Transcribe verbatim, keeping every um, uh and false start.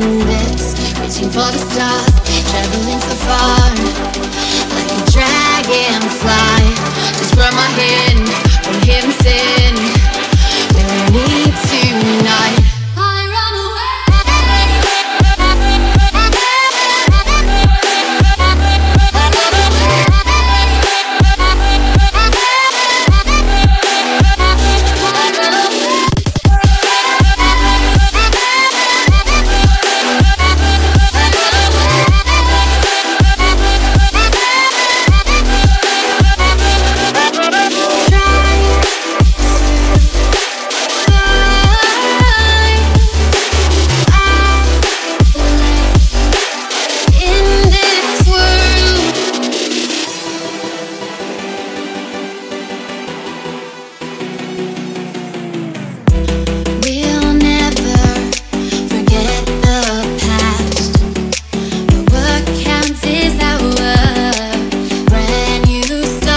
canvas, reaching for the stars, traveling so far like a dragonfly.